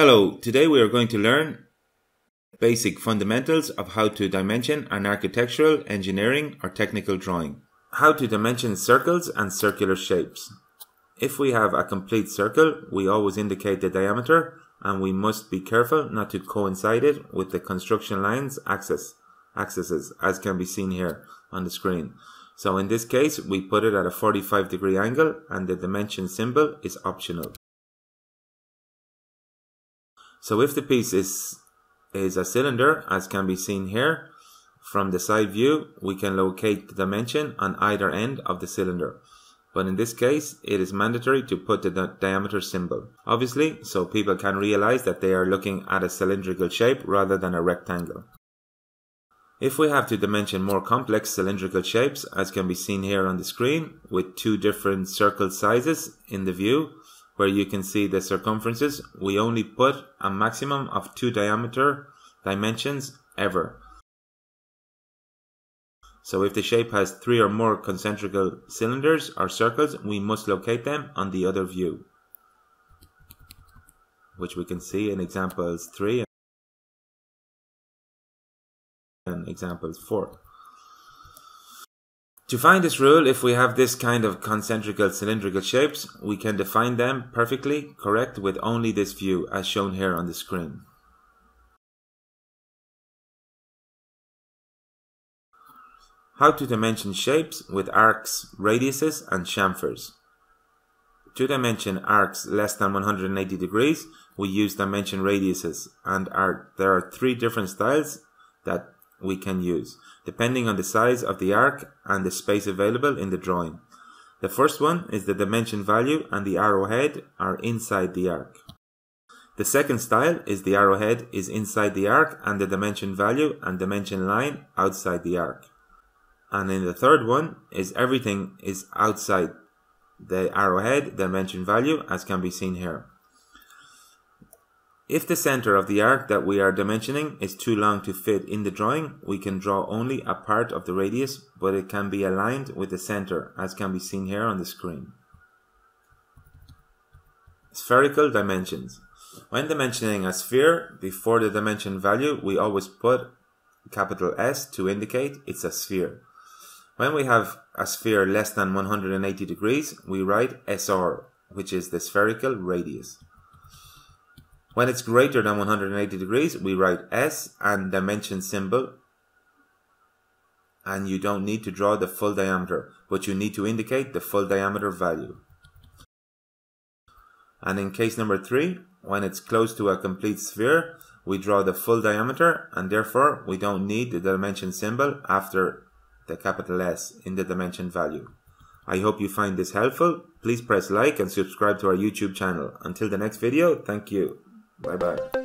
Hello, today we are going to learn basic fundamentals of how to dimension an architectural, engineering or technical drawing. How to dimension circles and circular shapes. If we have a complete circle, we always indicate the diameter and we must be careful not to coincide it with the construction line's axes, as can be seen here on the screen. So in this case, we put it at a 45 degree angle and the dimension symbol is optional. So if the piece is a cylinder, as can be seen here, from the side view, we can locate the dimension on either end of the cylinder. But in this case, it is mandatory to put the diameter symbol, obviously, so people can realize that they are looking at a cylindrical shape rather than a rectangle. If we have to dimension more complex cylindrical shapes, as can be seen here on the screen, with two different circle sizes in the view, where you can see the circumferences, we only put a maximum of two diameter dimensions ever. So if the shape has three or more concentric cylinders or circles, we must locate them on the other view, which we can see in examples 3 and examples 4. To find this rule, if we have this kind of concentric cylindrical shapes, we can define them perfectly correct with only this view, as shown here on the screen. How to dimension shapes with arcs, radiuses and chamfers. To dimension arcs less than 180 degrees, we use dimension radiuses, and there are three different styles that we can use, depending on the size of the arc and the space available in the drawing. The first one is the dimension value and the arrowhead are inside the arc. The second style is the arrowhead is inside the arc and the dimension value and dimension line outside the arc. And in the third one is everything is outside the arrowhead, dimension value, as can be seen here. If the center of the arc that we are dimensioning is too long to fit in the drawing, we can draw only a part of the radius, but it can be aligned with the center, as can be seen here on the screen. Spherical dimensions. When dimensioning a sphere, before the dimension value, we always put capital S to indicate it's a sphere. When we have a sphere less than 180 degrees, we write SR, which is the spherical radius. When it's greater than 180 degrees, we write S and dimension symbol, and you don't need to draw the full diameter, but you need to indicate the full diameter value. And in case number 3, when it's close to a complete sphere, we draw the full diameter, and therefore we don't need the dimension symbol after the capital S in the dimension value. I hope you find this helpful. Please press like and subscribe to our YouTube channel. Until the next video, thank you. Bye bye.